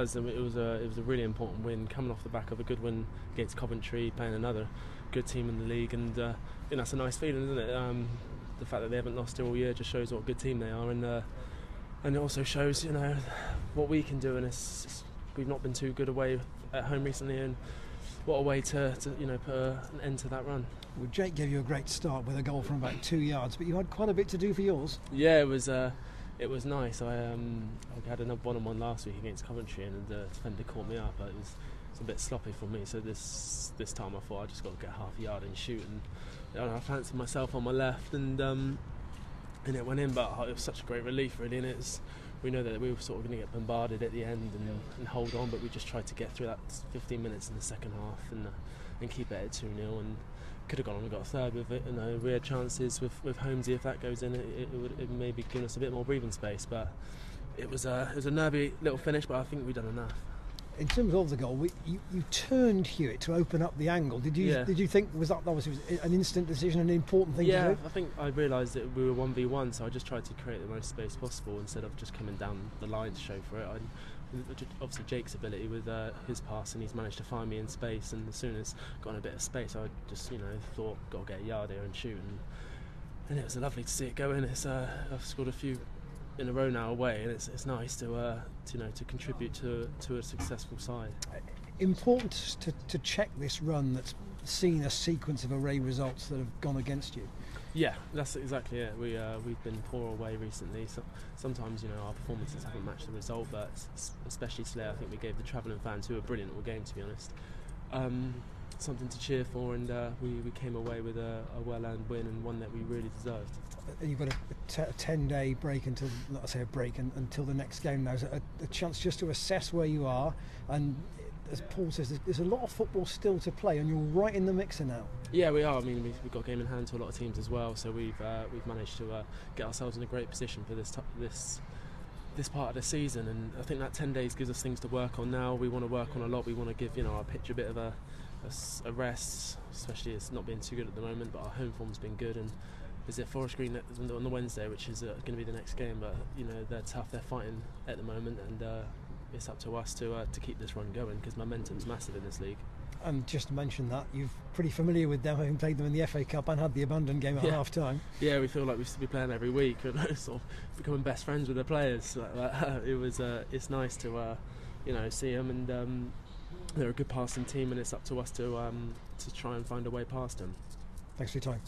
It was a really important win, coming off the back of a good win against Coventry, playing another good team in the league, and you know, that's a nice feeling, isn't it? The fact that they haven't lost all year just shows what a good team they are, and it also shows, you know, what we can do. And it's, we've not been too good away at home recently, and what a way to you know, put an end to that run. Well, Jake gave you a great start with a goal from about 2 yards, but you had quite a bit to do for yours. Yeah, it was nice. I had another one-on-one last week against Coventry, and the defender caught me up. But it was a bit sloppy for me, so this time I thought I just got to get half a yard and shoot, and you know, I fancied myself on my left, and it went in. But it was such a great relief, really. And we know that we were sort of going to get bombarded at the end and hold on, but we just tried to get through that 15 minutes in the second half and keep it at 2-0, and could have gone on and got a third with it. You know, we had chances with Holmesy. If that goes in, it would maybe give us a bit more breathing space. But it was a nervy little finish, but I think we've done enough. In terms of the goal, you turned Hewitt to open up the angle. Did you? Yeah. Did you think was that obviously was an instant decision, an important thing to do? Yeah, I think I realised that we were 1v1, so I just tried to create the most space possible instead of just coming down the line to show for it. Obviously, Jake's ability with his pass, and he's managed to find me in space. And as soon as I got in a bit of space, I just thought, got to get a yard here and shoot. And it was lovely to see it go in. I've scored a few in a row now away, and it's nice to contribute to a successful side. Important to check this run that's seen a sequence of array results that have gone against you. Yeah, that's exactly it. We've been poor away recently. So sometimes our performances haven't matched the result, but especially today, I think we gave the travelling fans, who were brilliant all game to be honest, something to cheer for, and we came away with a well-earned win, and one that we really deserved. You've got a 10-day break until, not to say a break, until the next game now. Is it a chance just to assess where you are? And as Paul says, there's a lot of football still to play, and you're right in the mixer now. Yeah, we are. I mean, we've got a game in hand to a lot of teams as well, so we've managed to get ourselves in a great position for this part of the season. And I think that 10 days gives us things to work on. Now we want to work on a lot. We want to give our pitch a bit of a rest, especially it's not being too good at the moment, but our home form's been good. And is it Forest Green on the Wednesday, which is going to be the next game? But they're tough, they're fighting at the moment, and it's up to us to keep this run going, because momentum's massive in this league. And just to mention that, you're pretty familiar with them, having played them in the FA Cup and had the abandoned game at half time. Yeah, we feel like we should be playing every week, and sort of becoming best friends with the players. So, it's nice to see them, and they're a good passing team, and it's up to us to try and find a way past them. Thanks for your time.